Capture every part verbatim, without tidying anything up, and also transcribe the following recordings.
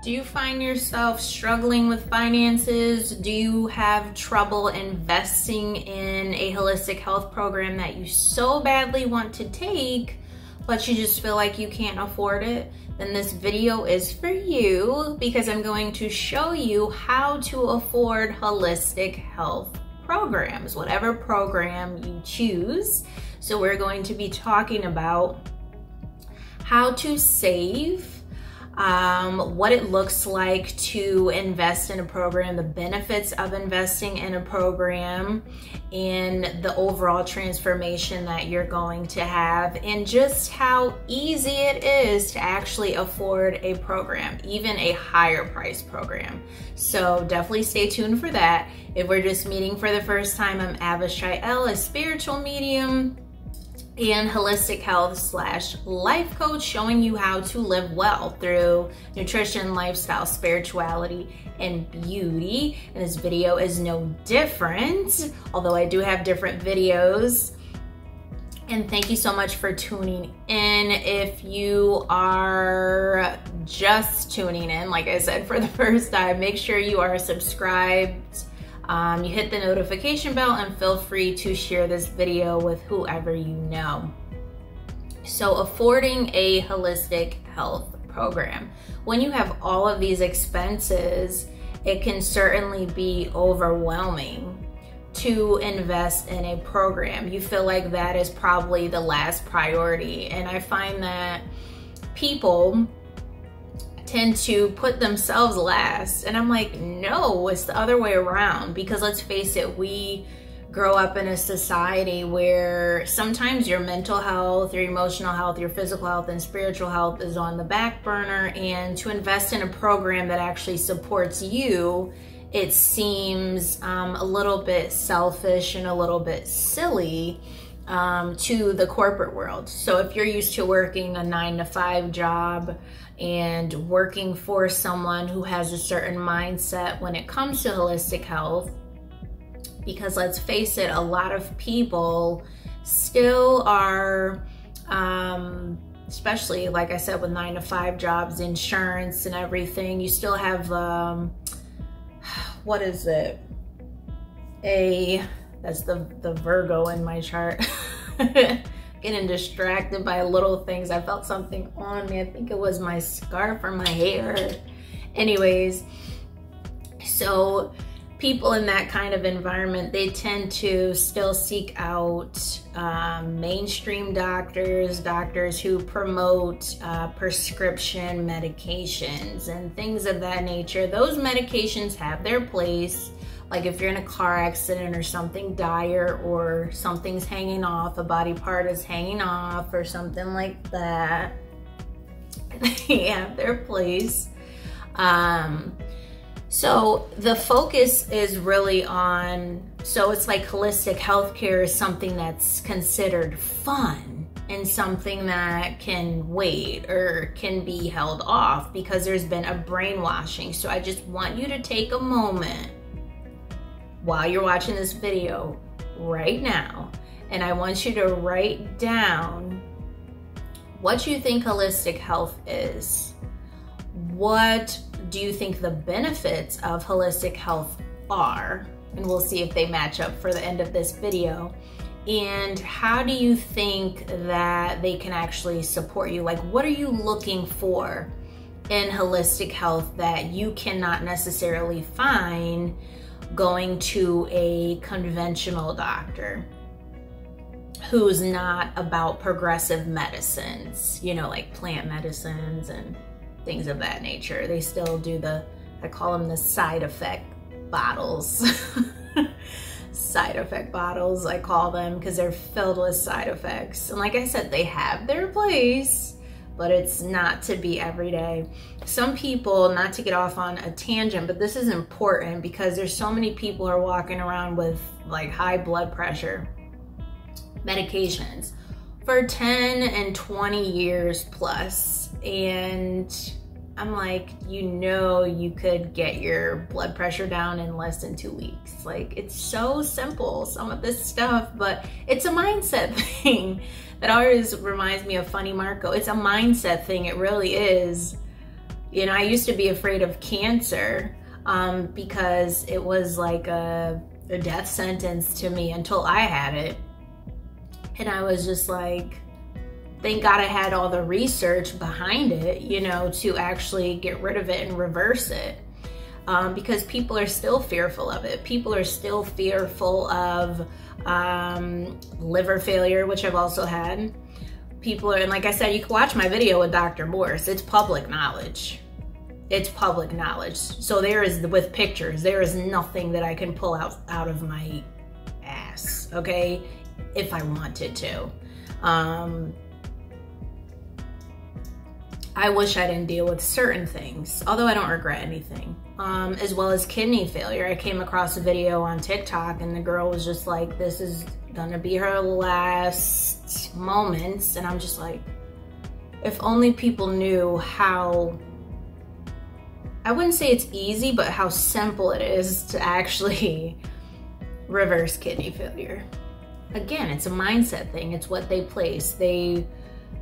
Do you find yourself struggling with finances? Do you have trouble investing in a holistic health program that you so badly want to take, but you just feel like you can't afford it? Then this video is for you, because I'm going to show you how to afford holistic health programs, whatever program you choose. So we're going to be talking about how to save, Um, what it looks like to invest in a program, the benefits of investing in a program, and the overall transformation that you're going to have, and just how easy it is to actually afford a program, even a higher price program. So definitely stay tuned for that. If we're just meeting for the first time, I'm Avishai El, a spiritual medium and holistic health slash life coach, showing you how to live well through nutrition, lifestyle, spirituality, and beauty. And this video is no different, although I do have different videos. And thank you so much for tuning in. If you are just tuning in, like I said, for the first time, make sure you are subscribed. Um, you hit the notification bell, and feel free to share this video with whoever you know. So affording a holistic health program. When you have all of these expenses, it can certainly be overwhelming to invest in a program. You feel like that is probably the last priority. And I find that people tend to put themselves last, and I'm like, no, it's the other way around, because let's face it, we grow up in a society where sometimes your mental health, your emotional health, your physical health, and spiritual health is on the back burner, and to invest in a program that actually supports you, it seems um, a little bit selfish and a little bit silly Um, to the corporate world. So if you're used to working a nine to five job and working for someone who has a certain mindset when it comes to holistic health, because let's face it, a lot of people still are, um, especially like I said, with nine to five jobs, insurance and everything, you still have, um, what is it? A, that's the, the Virgo in my chart. Getting distracted by little things. I felt something on me. I think it was my scarf or my hair. Anyways, so people in that kind of environment, they tend to still seek out um, mainstream doctors, doctors who promote uh, prescription medications and things of that nature. Those medications have their place. Like if you're in a car accident or something dire, or something's hanging off, a body part is hanging off or something like that, they have their place. Um, so the focus is really on, so it's like holistic healthcare is something that's considered fun and something that can wait or can be held off because there's been a brainwashing. So I just want you to take a moment while you're watching this video right now, and I want you to write down what you think holistic health is. What do you think the benefits of holistic health are? And we'll see if they match up for the end of this video. And how do you think that they can actually support you? Like, what are you looking for in holistic health that you cannot necessarily find going to a conventional doctor who's not about progressive medicines, you know, like plant medicines and things of that nature? They still do the, I call them the side effect bottles. Side effect bottles, I call them, because they're filled with side effects. And like I said, they have their place, but it's not to be every day. Some people, not to get off on a tangent, but this is important because there's so many people who are walking around with like high blood pressure medications for ten and twenty years plus. And I'm like, you know, you could get your blood pressure down in less than two weeks. Like, it's so simple, some of this stuff, but it's a mindset thing. That always reminds me of Funny Marco. It's a mindset thing, it really is. You know, I used to be afraid of cancer um, because it was like a, a death sentence to me until I had it. And I was just like, thank God I had all the research behind it, you know, to actually get rid of it and reverse it. Um, because people are still fearful of it. People are still fearful of um, liver failure, which I've also had. People are, and like I said, you can watch my video with Doctor Morse. It's public knowledge. It's public knowledge. So there is, with pictures, there is nothing that I can pull out, out of my ass, okay? If I wanted to. Um, I wish I didn't deal with certain things, although I don't regret anything. Um, as well as kidney failure. I came across a video on TikTok and the girl was just like, this is gonna be her last moments. And I'm just like, if only people knew how, I wouldn't say it's easy, but how simple it is to actually reverse kidney failure. Again, it's a mindset thing. It's what they place. They,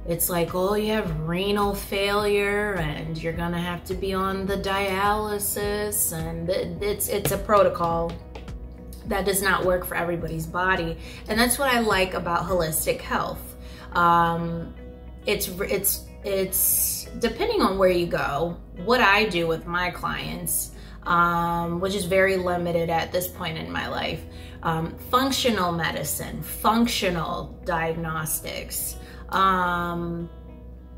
it's like, oh, you have renal failure and you're gonna have to be on the dialysis, and it's, it's a protocol that does not work for everybody's body. And that's what I like about holistic health. Um, it's, it's, it's depending on where you go, what I do with my clients, Um, which is very limited at this point in my life. Um, functional medicine, functional diagnostics. Um,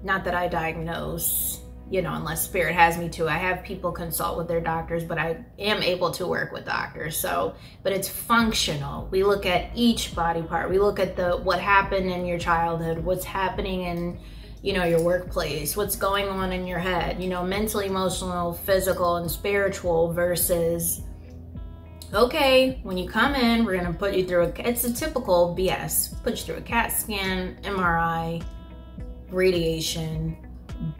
not that I diagnose, you know, unless spirit has me to. I have people consult with their doctors, but I am able to work with doctors. So, but it's functional. We look at each body part. We look at the, what happened in your childhood, what's happening in, you know, your workplace, what's going on in your head, you know, mental, emotional, physical, and spiritual, versus, okay, when you come in, we're gonna put you through a, it's a typical B S, put you through a CAT scan, M R I, radiation,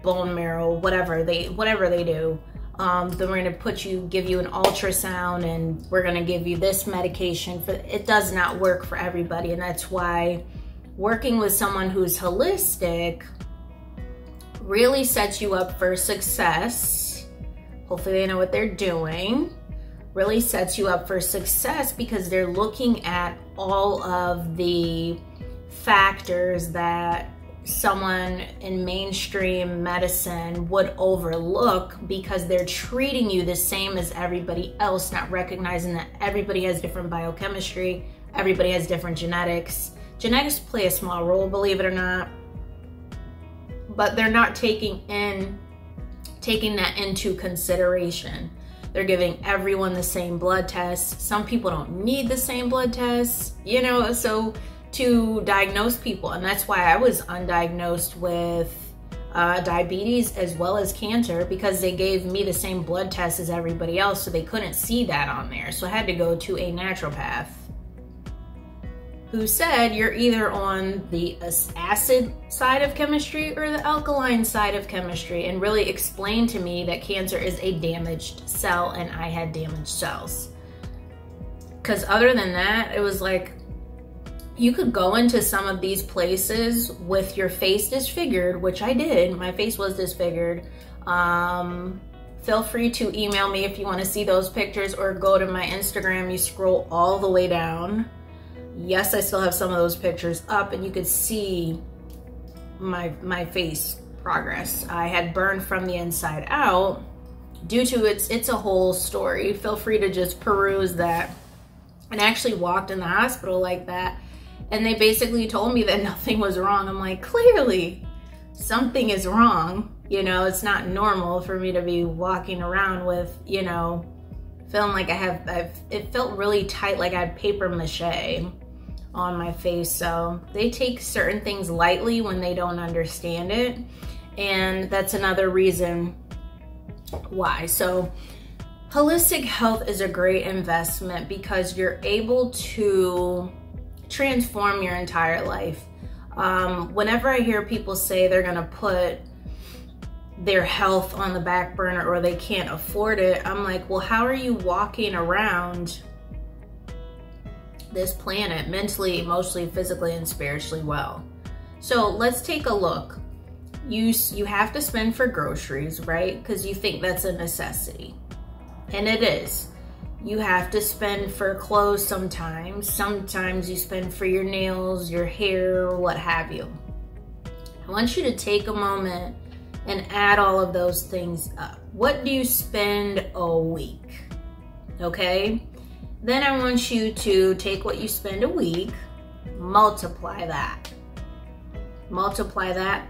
bone marrow, whatever they, whatever they do. Um, then we're gonna put you, give you an ultrasound, and we're gonna give you this medication. For, it does not work for everybody, and that's why working with someone who's holistic really sets you up for success. Hopefully they know what they're doing. Really sets you up for success because they're looking at all of the factors that someone in mainstream medicine would overlook because they're treating you the same as everybody else, not recognizing that everybody has different biochemistry, everybody has different genetics. Genetics play a small role, believe it or not, but they're not taking in, taking that into consideration. They're giving everyone the same blood tests. Some people don't need the same blood tests, you know, so to diagnose people. And that's why I was undiagnosed with uh, diabetes as well as cancer, because they gave me the same blood test as everybody else, so they couldn't see that on there. So I had to go to a naturopath who said you're either on the acid side of chemistry or the alkaline side of chemistry, and really explained to me that cancer is a damaged cell and I had damaged cells. Because other than that, it was like, you could go into some of these places with your face disfigured, which I did, my face was disfigured. Um, feel free to email me if you wanna see those pictures, or go to my Instagram, you scroll all the way down. Yes, I still have some of those pictures up, and you could see my my face progress. I had burned from the inside out due to it's it's a whole story. Feel free to just peruse that. And I actually walked in the hospital like that, and they basically told me that nothing was wrong. I'm like, clearly something is wrong. You know, it's not normal for me to be walking around with, you know, feeling like I have, I've, it felt really tight, like I had paper mache on my face. So they take certain things lightly when they don't understand it. And that's another reason why. So holistic health is a great investment because you're able to transform your entire life. Um, whenever I hear people say they're gonna put their health on the back burner or they can't afford it, I'm like, well, how are you walking around this planet mentally, emotionally, physically, and spiritually well? So let's take a look. you, you have to spend for groceries, right? Because you think that's a necessity. And it is. You have to spend for clothes sometimes. Sometimes you spend for your nails, your hair, what have you. I want you to take a moment and add all of those things up. What do you spend a week? Okay? Then I want you to take what you spend a week, multiply that. Multiply that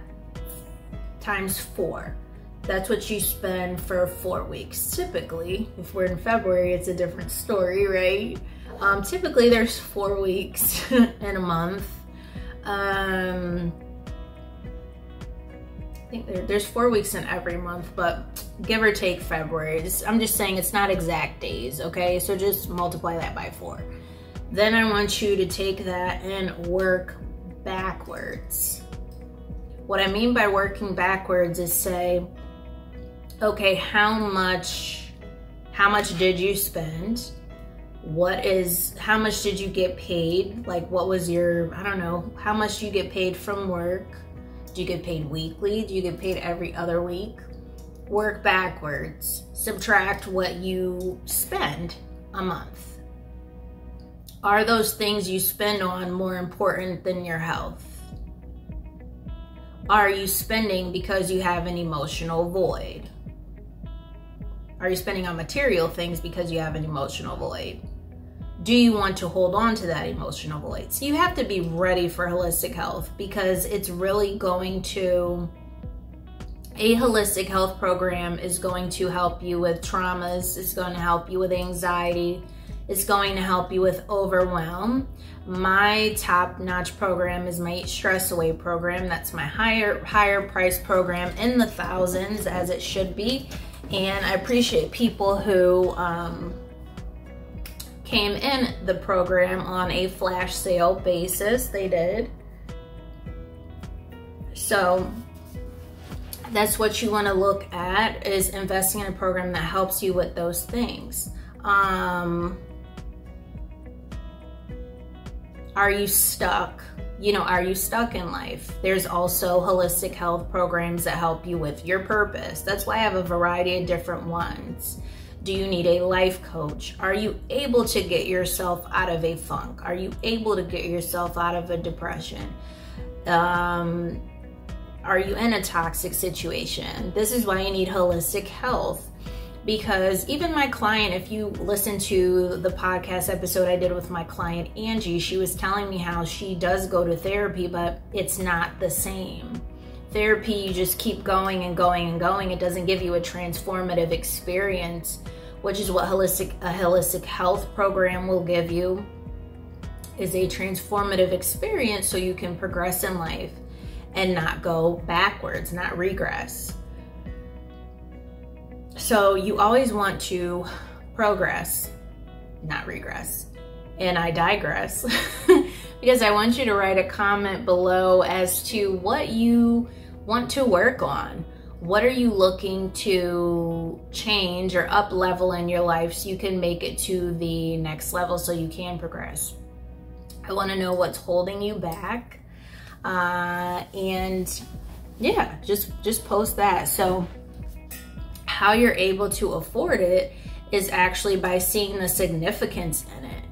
times four. That's what you spend for four weeks. Typically, if we're in February, it's a different story, right? Um, typically, there's four weeks in a month. Um, I think there, there's four weeks in every month, but give or take February. It's, I'm just saying it's not exact days, okay? So just multiply that by four. Then I want you to take that and work backwards. What I mean by working backwards is say, okay, how much, how much did you spend? What is, how much did you get paid? Like what was your, I don't know, how much do you get paid from work? Do you get paid weekly? Do you get paid every other week? Work backwards, subtract what you spend a month. Are those things you spend on more important than your health? Are you spending because you have an emotional void? Are you spending on material things because you have an emotional void? Do you want to hold on to that emotional void? So you have to be ready for holistic health, because it's really going to, a holistic health program is going to help you with traumas, it's going to help you with anxiety, it's going to help you with overwhelm. My top-notch program is my Eat Stress Away program. That's my higher higher price program, in the thousands, as it should be. And I appreciate people who um, came in the program on a flash sale basis. They did. So that's what you want to look at, is investing in a program that helps you with those things. Um, Are you stuck? You know, are you stuck in life? There's also holistic health programs that help you with your purpose. That's why I have a variety of different ones. Do you need a life coach? Are you able to get yourself out of a funk? Are you able to get yourself out of a depression? Um, are you in a toxic situation? This is why you need holistic health. Because even my client, if you listen to the podcast episode I did with my client, Angie, she was telling me how she does go to therapy, but it's not the same. Therapy, you just keep going and going and going. It doesn't give you a transformative experience, which is what holistic, a holistic health program will give you, is a transformative experience so you can progress in life and not go backwards, not regress. So you always want to progress, not regress. And I digress because I want you to write a comment below as to what you want to work on. What are you looking to change or up level in your life so you can make it to the next level, so you can progress? I want to know what's holding you back. Uh, and yeah, just, just post that. So how you're able to afford it is actually by seeing the significance in it.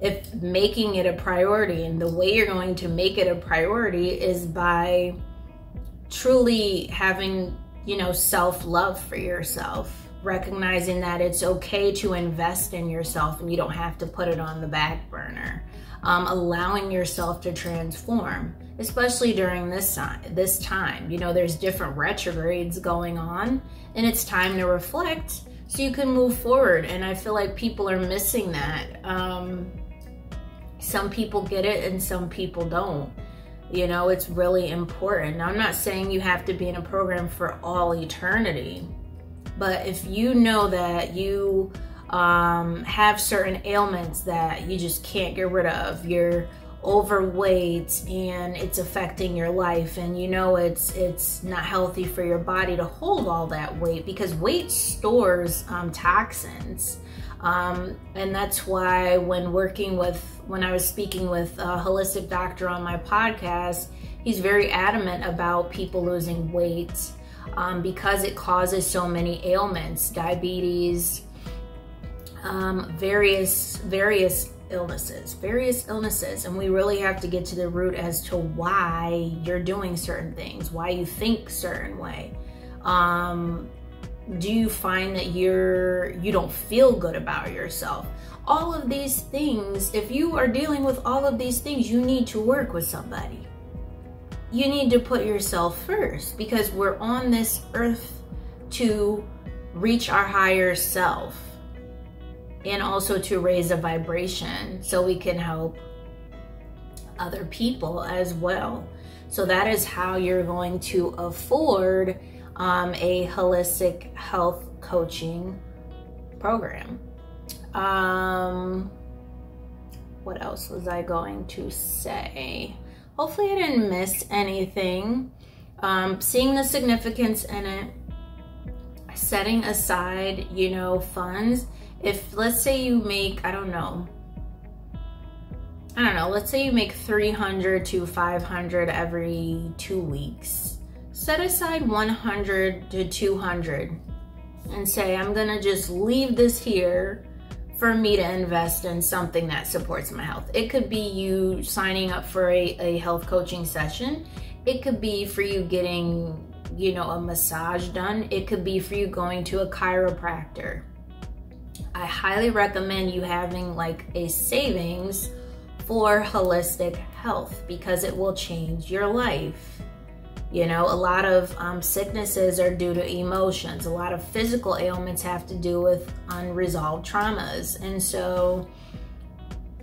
If making it a priority, and the way you're going to make it a priority is by truly having, you know, self-love for yourself, recognizing that it's okay to invest in yourself and you don't have to put it on the back burner, um, allowing yourself to transform, especially during this time, this time. You know, there's different retrogrades going on, and it's time to reflect so you can move forward. And I feel like people are missing that. Um, some people get it and some people don't. You know, it's really important. Now, I'm not saying you have to be in a program for all eternity, but if you know that you um, have certain ailments that you just can't get rid of, you're overweight and it's affecting your life, and you know it's it's not healthy for your body to hold all that weight, because weight stores um, toxins, um, and that's why when working with when I was speaking with a holistic doctor on my podcast, he's very adamant about people losing weight um, because it causes so many ailments, diabetes, um, various, various illnesses, various illnesses. And we really have to get to the root as to why you're doing certain things, why you think certain way. Um, do you find that you're, you don't feel good about yourself? All of these things, if you are dealing with all of these things, you need to work with somebody. You need to put yourself first, because we're on this earth to reach our higher self and also to raise a vibration so we can help other people as well. So that is how you're going to afford um, a holistic health coaching program. Um, what else was I going to say? Hopefully I didn't miss anything. Um, seeing the significance in it, setting aside, you know, funds. If let's say you make, I don't know, I don't know, let's say you make three hundred to five hundred every two weeks, set aside one hundred to two hundred and say, I'm gonna just leave this here for me to invest in something that supports my health. It could be you signing up for a, a health coaching session. It could be for you getting, you know, a massage done. It could be for you going to a chiropractor. I highly recommend you having like a savings for holistic health, because it will change your life. You know, a lot of um, sicknesses are due to emotions. A lot of physical ailments have to do with unresolved traumas. And so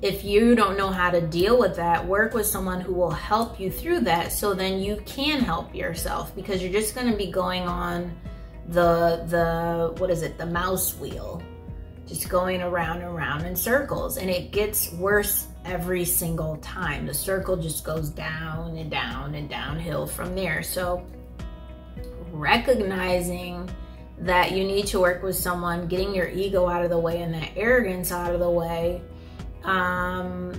if you don't know how to deal with that, work with someone who will help you through that, so then you can help yourself, because you're just going to be going on the, the what is it, the mouse wheel, just going around and around in circles. And it gets worse every single time. The circle just goes down and down and downhill from there. So recognizing that you need to work with someone, getting your ego out of the way and that arrogance out of the way, um,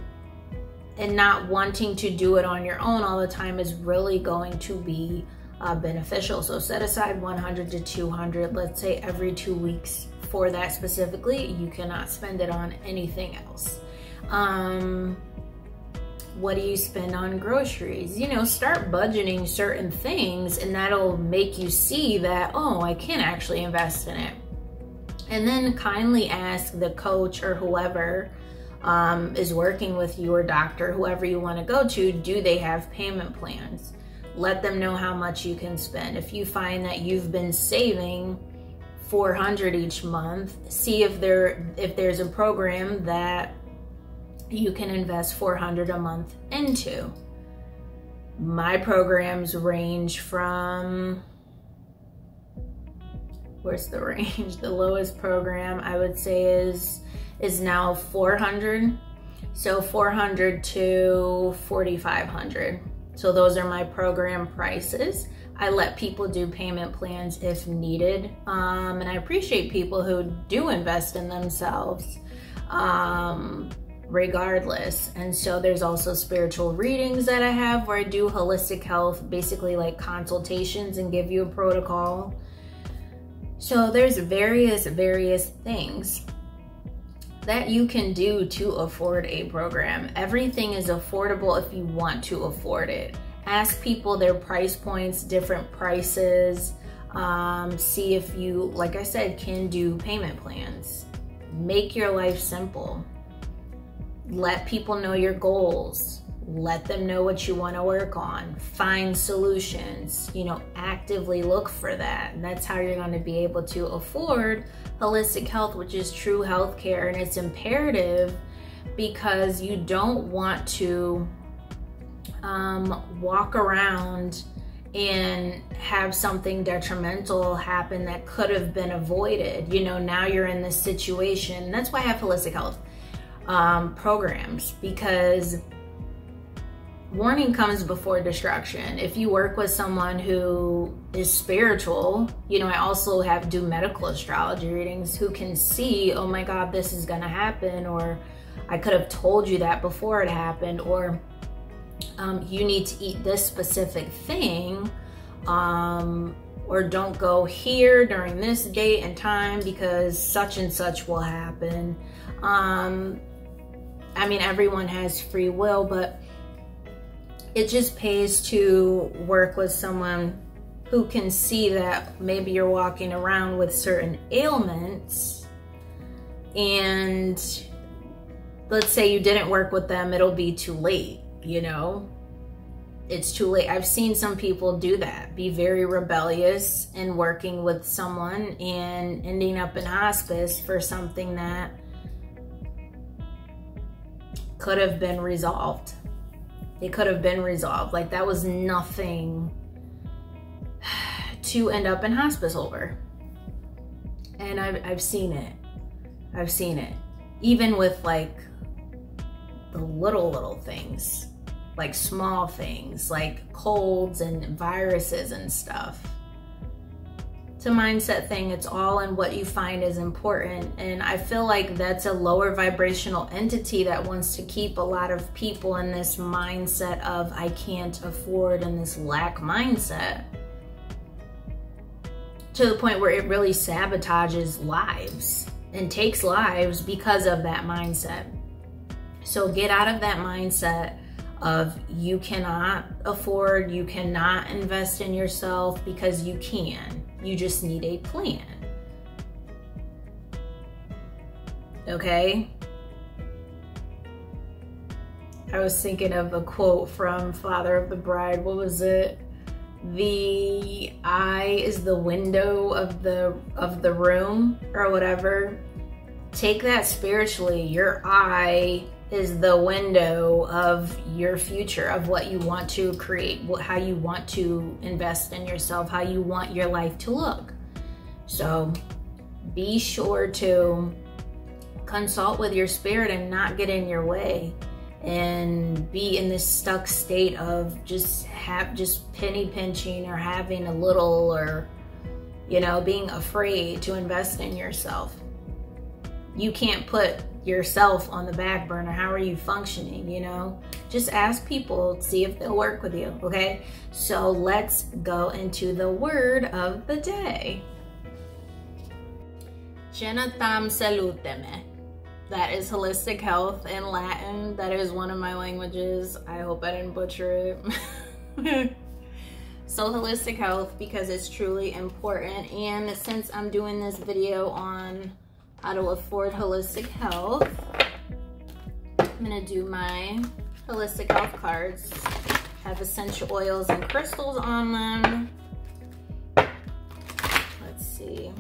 and not wanting to do it on your own all the time is really going to be uh, beneficial. So set aside one hundred to two hundred, let's say every two weeks for that specifically. You cannot spend it on anything else. Um, what do you spend on groceries? You know, start budgeting certain things, and that'll make you see that, oh, I can actually invest in it. And then kindly ask the coach or whoever um, is working with you, or doctor, whoever you want to go to, do they have payment plans? Let them know how much you can spend. If you find that you've been saving four hundred dollars each month, see if there if there's a program that you can invest four hundred dollars a month into. My programs range from, where's the range? The lowest program I would say is is now four hundred dollars. So four hundred to forty-five hundred. So those are my program prices. I let people do payment plans if needed. Um, and I appreciate people who do invest in themselves. Um, regardless. And so there's also spiritual readings that I have, where I do holistic health, basically like consultations, and give you a protocol. So there's various, various things that you can do to afford a program. Everything is affordable if you want to afford it. Ask people their price points, different prices. Um, see if you, like I said, can do payment plans. Make your life simple. Let people know your goals. Let them know what you want to work on. Find solutions, you know, actively look for that. And that's how you're going to be able to afford holistic health, which is true healthcare. And it's imperative, because you don't want to um, walk around and have something detrimental happen that could have been avoided. You know, now you're in this situation. That's why I have holistic health um programs, because warning comes before destruction. If you work with someone who is spiritual, you know, I also have do medical astrology readings, who can see, oh my God, this is gonna happen, or I could have told you that before it happened, or um, you need to eat this specific thing, um, or don't go here during this date and time because such and such will happen. Um, I mean, everyone has free will, but it just pays to work with someone who can see that maybe you're walking around with certain ailments, and let's say you didn't work with them, it'll be too late, you know? It's too late. I've seen some people do that, be very rebellious in working with someone and ending up in hospice for something that could have been resolved. It could have been resolved. Like, that was nothing to end up in hospice over. And I've, I've seen it. I've seen it. Even with like the little, little things, like small things, like colds and viruses and stuff. It's a mindset thing. It's all in what you find is important. And I feel like that's a lower vibrational entity that wants to keep a lot of people in this mindset of I can't afford, and this lack mindset, to the point where it really sabotages lives and takes lives because of that mindset. So get out of that mindset of you cannot afford, you cannot invest in yourself, because you can. You just need a plan. Okay? I was thinking of a quote from Father of the Bride. What was it? The eye is the window of the of the room, or whatever. Take that spiritually. Your eye is the window of your future, of what you want to create, what, how you want to invest in yourself, how you want your life to look. So be sure to consult with your spirit and not get in your way and be in this stuck state of just have just penny pinching, or having a little, or, you know, being afraid to invest in yourself. You can't put yourself on the back burner. How are you functioning, you know? Just ask people, see if they'll work with you, okay? So let's go into the word of the day. Jenna tam saluteme. That is holistic health in Latin. That is one of my languages. I hope I didn't butcher it. So holistic health, because it's truly important. And since I'm doing this video on how to afford holistic health, I'm gonna do my holistic health cards. Have essential oils and crystals on them. Let's see.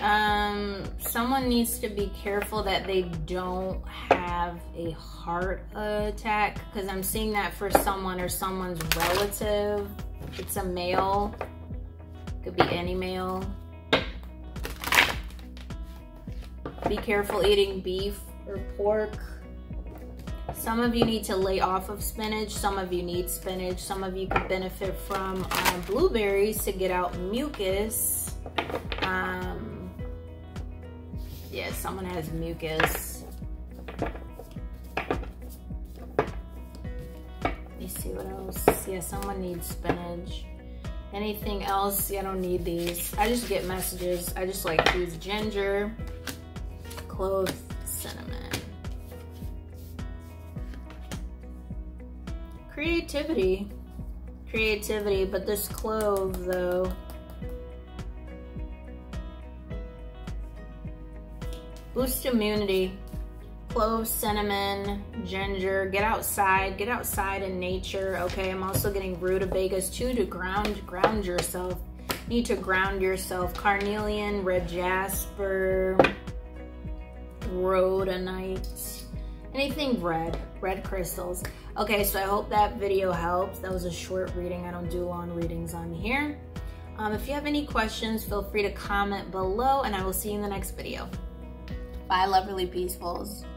Um, someone needs to be careful that they don't have a heart attack, because I'm seeing that for someone or someone's relative. It's a male, could be any male. Be careful eating beef or pork. Some of you need to lay off of spinach. Some of you need spinach. Some of you could benefit from uh, blueberries to get out mucus. Um, Yeah, someone has mucus. Let me see what else. Yeah, someone needs spinach. Anything else? Yeah, I don't need these. I just get messages. I just like these: ginger, cloves, cinnamon. Creativity. Creativity, but this clove though. Boost immunity, cloves, cinnamon, ginger. Get outside, get outside in nature, okay? I'm also getting rutabagas too, to ground, ground yourself. You need to ground yourself. Carnelian, red jasper, rhodonite, anything red, red crystals. Okay, so I hope that video helps. That was a short reading. I don't do long readings on here. Um, if you have any questions, feel free to comment below, and I will see you in the next video. Bye, lovely peacefuls.